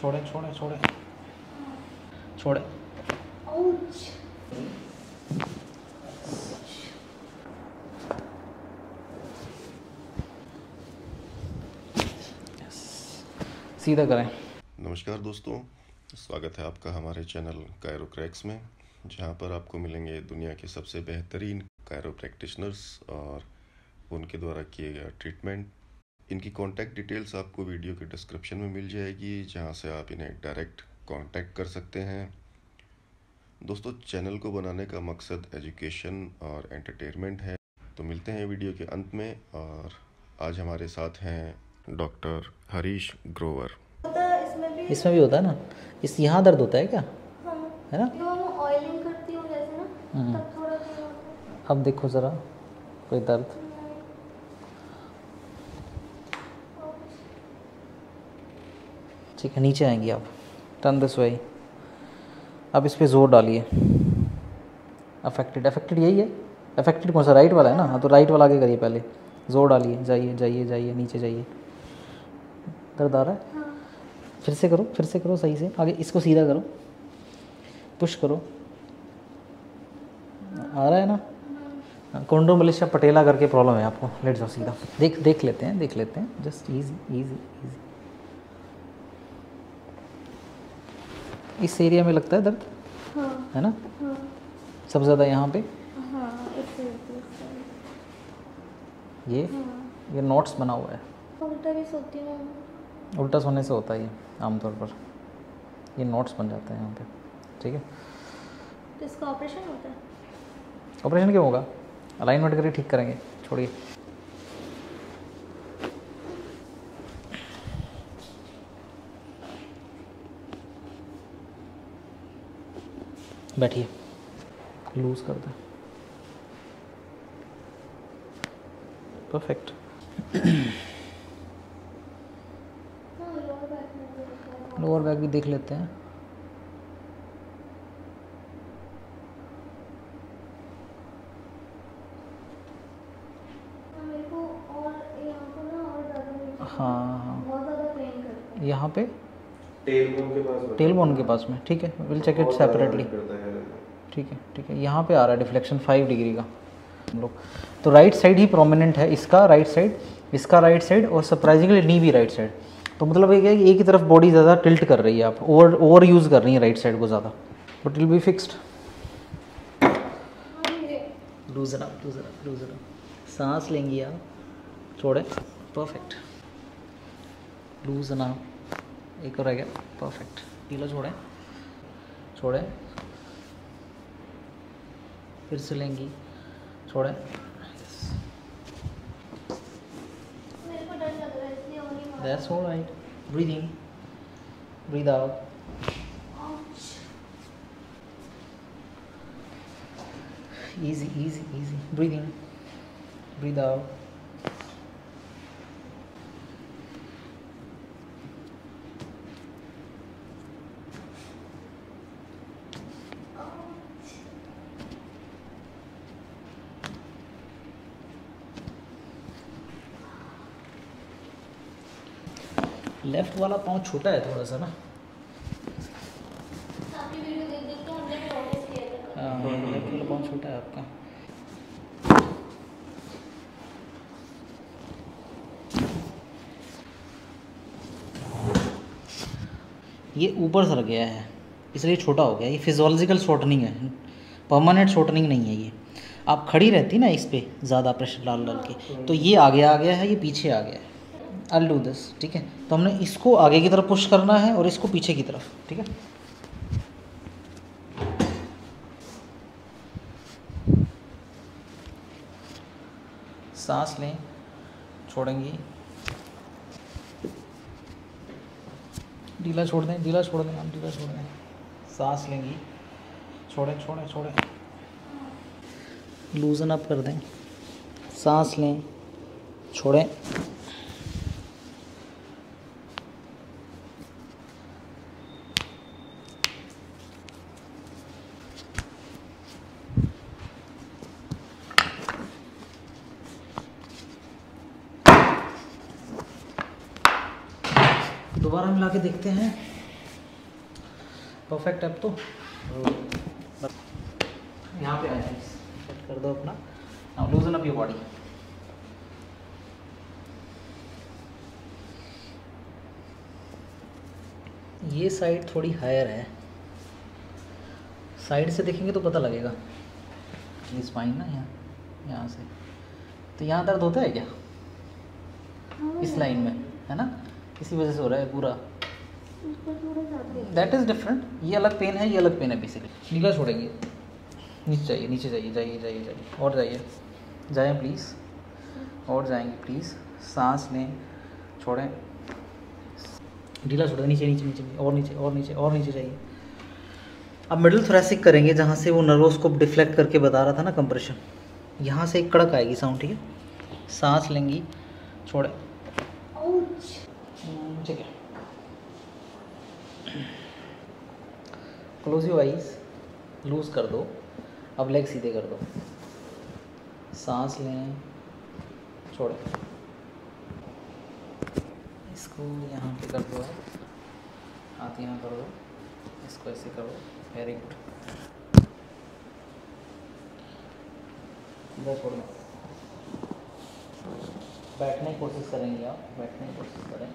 छोड़े छोड़े छोड़े छोड़े। सीधा करें। नमस्कार दोस्तों, स्वागत है आपका हमारे चैनल कायरोक्रैक्स में, जहां पर आपको मिलेंगे दुनिया के सबसे बेहतरीन कायरो प्रैक्टिशनर्स और उनके द्वारा किए गए ट्रीटमेंट। इनकी कांटेक्ट डिटेल्स आपको वीडियो के डिस्क्रिप्शन में मिल जाएगी, जहां से आप इन्हें डायरेक्ट कांटेक्ट कर सकते हैं। दोस्तों, चैनल को बनाने का मकसद एजुकेशन और एंटरटेनमेंट है। तो मिलते हैं वीडियो के अंत में, और आज हमारे साथ हैं डॉक्टर हरीश ग्रोवर। इसमें भी होता है ना, इस यहाँ दर्द होता है क्या? हाँ। है ना, ऑयलिंग करती हूँ जैसे ना, तब थोड़ा होता। अब देखो ज़रा, कोई दर्द? ठीक है, नीचे आएंगी आप, टर्न दिस वे। अब इस पर जोर डालिए। अफेक्टेड अफेक्टेड यही है, अफेक्टेड कौन सा? राइट वाला है ना। हाँ, तो राइट वाला आगे करिए, पहले जोर डालिए, जाइए जाइए जाइए, नीचे जाइए। दर्द आ रहा है? हाँ। फिर से करो, फिर से करो, सही से आगे। इसको सीधा करो, पुश करो। आ रहा है ना? हाँ। कोंड्रोमलेशिया पटेला करके प्रॉब्लम है आपको। लेट जाओ सीधा, देख लेते हैं, देख लेते हैं। Just easy easy easy. इस एरिया में लगता है दर्द? हाँ। है ना? हाँ। सबसे ज़्यादा यहाँ पे? हाँ, ये हाँ। ये नोट्स बना हुआ है। उल्टा भी सोती हूँ। उल्टा सोने से होता है ये आमतौर पर, ये नोट्स बन जाते हैं यहाँ पे। ठीक है, तो इसका ऑपरेशन होता है? ऑपरेशन क्यों होगा? अलाइनमेंट करके ठीक करेंगे, छोड़िए। बैठिए, लूज कर दें। परफेक्ट। लोअर बैक भी देख लेते हैं। हाँ, यहाँ पे टेलबोन के पास में। ठीक है, विल चेक इट सेपरेटली। ठीक है, ठीक है। यहाँ पे आ रहा है डिफ्लेक्शन 5 डिग्री का। हम लोग तो राइट साइड ही प्रोमिनेंट है, इसका राइट साइड, इसका राइट साइड, और सरप्राइजिंगली नी भी राइट साइड। तो मतलब ये एक ही तरफ बॉडी ज़्यादा टिल्ट कर रही है, आप ओवर यूज़ कर रही है राइट साइड को ज़्यादा। But will be fixed. Loose it up, loose it up, loose it up. सांस लेंगी आप, छोड़े। परफेक्ट। लूज ना, एक और रह गया। परफेक्ट। ढीला छोड़ें, छोड़ें, फिर से लेंगी, छोड़ें। That's all right. Breathing. Breathe out. Easy, easy, easy. Breathing. Breathe out. Left वाला पाँव छोटा है थोड़ा सा ना। आपकी वीडियो देख देख तो हमने नोटिस किया था। हाँ, लेफ्ट वाला पाँव छोटा है आपका। ये ऊपर सर गया है, इसलिए छोटा हो गया। ये फिजियोलॉजिकल शॉर्टनिंग है, परमानेंट शॉर्टनिंग नहीं है। ये आप खड़ी रहती ना इस पर ज़्यादा प्रेशर डाल डाल के, तो ये आगे आ गया है, ये पीछे आ गया है। I'll do this, ठीक है। तो हमने इसको आगे की तरफ पुश करना है और इसको पीछे की तरफ, ठीक है। सांस लें, छोड़ेंगी, ढीला छोड़ दें, ढीला छोड़ दें आप, ढीला छोड़ दें। सांस लेंगी, छोड़ें छोड़ें छोड़ें। लूजन अप कर दें, सांस लें, छोड़ें। दोबारा मिला के देखते हैं। परफेक्ट अब तो यहाँ पे आए सेट कर दो अपना। Now loosen up your body. ये साइड थोड़ी हायर है, साइड से देखेंगे तो पता लगेगा ये स्पाइन ना, यहाँ यहाँ से तो यहाँ दर्द होता है क्या इस लाइन में, है ना, इसी वजह से हो रहा है पूरा। दैट इज़ डिफरेंट, ये अलग पेन है, ये अलग पेन है बेसिकली। निकला छोड़ेंगे, नीचे जाइए, नीचे जाइए, जाइए जाइए जाइए और जाइए, जाएँ प्लीज़ और जाएंगे प्लीज़, सांस लें, छोड़ें, ढीला छोड़ें, नीचे नीचे नीचे और नीचे और नीचे और नीचे जाइए। अब मिडिल थोरैसिक करेंगे, जहाँ से वो नर्वोस्कोप डिफ्लेक्ट करके बता रहा था ना कंप्रेशन, यहाँ से एक कड़क आएगी साउंड, ठीक है। सांस लेंगी, छोड़ें, ठीक है, क्लोज योर आइज, लूज कर दो, अब लेग सीधे कर दो, सांस लें, छोड़ें, इसको यहाँ पे कर दो, हाथ यहाँ कर दो, इसको ऐसे करो, वेरी गुड, इधर छोड़ दो। बैठने की कोशिश करेंगे आप, बैठने की कोशिश करें,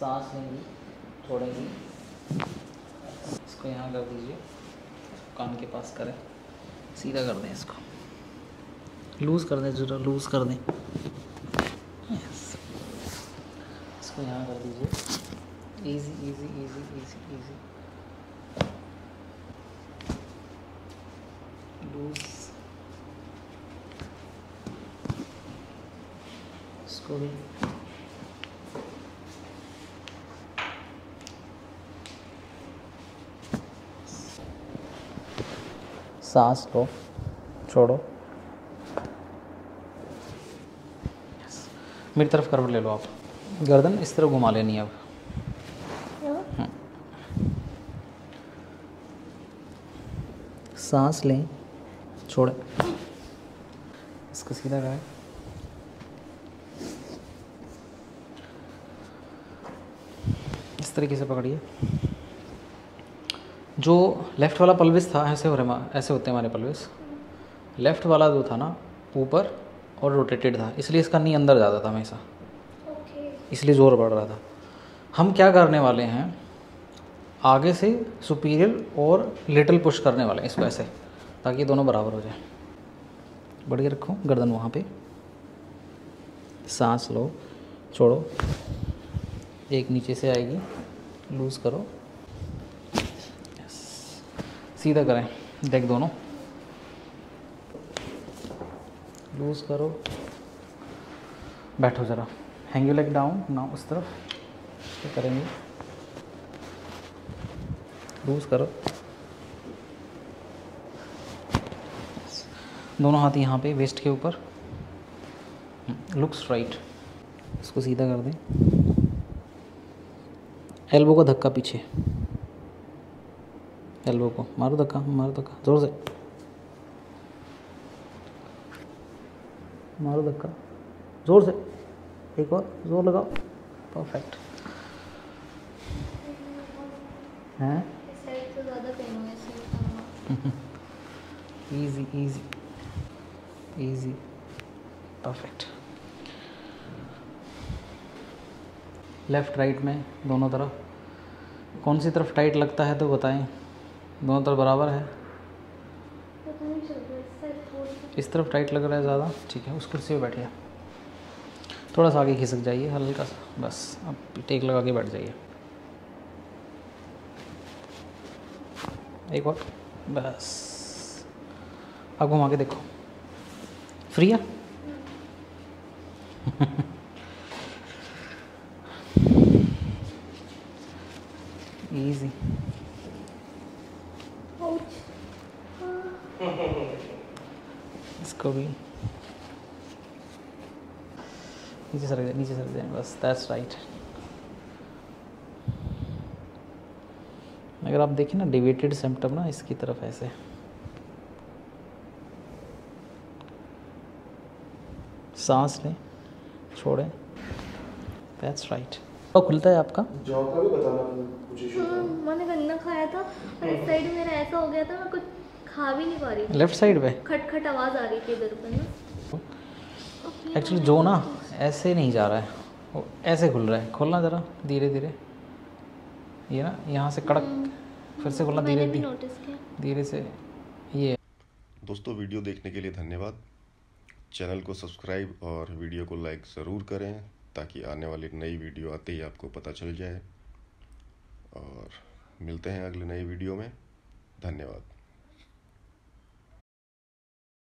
सांस लेंगी, छोड़ेंगी, इसको यहाँ कर दीजिए, कान के पास करें, सीधा कर दें, इसको लूज़ कर दें, जरा लूज़ कर दें, यस, इसको यहाँ कर दीजिए, easy easy easy easy easy, loose, इसको भी सांस लो, छोड़ो, yes. मेरी तरफ करवट ले लो आप, गर्दन इस तरह घुमा लेनी है अब, yeah. सांस लें, छोड़ें, इसको सीधा करें, इस तरीके से पकड़िए। जो लेफ़्ट वाला पल्विस था ऐसे हो रहा है, ऐसे होते हैं हमारे पल्विस, लेफ़्ट वाला जो था ना ऊपर और रोटेटेड था, इसलिए इसका नी अंदर जाता था हमेशा, इसलिए ज़ोर बढ़ रहा था। हम क्या करने वाले हैं, आगे से सुपीरियर और लिटल पुश करने वाले हैं इसको ऐसे, ताकि दोनों बराबर हो जाए। बढ़ के रखो गर्दन वहाँ पे, सांस लो, छोड़ो, एक नीचे से आएगी, लूज़ करो, सीधा करें, देख दोनों, लूज करो, बैठो ज़रा, hang your leg down now, उस तरफ तो करेंगे, लूज करो, दोनों हाथ यहाँ पे वेस्ट के ऊपर, लुक्स राइट, इसको सीधा कर दें, एल्बो का धक्का पीछे, एल्बो को मारो धक्का, मारो धक्का, जोर से मारो धक्का, जोर से, एक और जोर लगाओ, परफेक्ट है, easy easy easy, perfect. Left right में दोनों तरफ, कौन सी तरफ टाइट लगता है तो बताएं, दोनों तरफ बराबर है, इस तरफ टाइट लग रहा है ज़्यादा, ठीक है, उस कुर्सी पे बैठिए, थोड़ा सा आगे खिसक जाइए हल्का सा, बस अब टेक लगा के बैठ जाइए, एक बार बस, अब घुमा के देखो, फ्री है। इजी, इसको भी नीचे सर, नीचे सर जाए बस, दैट्स राइट। अगर आप देखें ना डिवेटेड सिम्पटम ना इसकी तरफ ऐसे, सांस लें, छोड़ें, दैट्स राइट। चौका खुलता है आपका? चौका भी बताना मुझे। मैंने गन्ना खाया था और इस साइड मेरा ऐसा हो गया था, मैं कुछ खा भी नहीं पा रही थी। लेफ्ट साइड पे खटखट आवाज आ रही थी इधर पे ना। एक्चुअली जो ना ऐसे नहीं जा रहा है, वो ऐसे खुल रहा है। खोलना जरा धीरे धीरे, ये ना यहाँ से कड़क, फिर से खोलना धीरे धीरे से। ये दोस्तों वीडियो देखने के लिए धन्यवाद। चैनल को सब्सक्राइब और वीडियो को लाइक ज़रूर करें ताकि आने वाली नई वीडियो आते ही आपको पता चल जाए। और मिलते हैं अगले नए वीडियो में। धन्यवाद।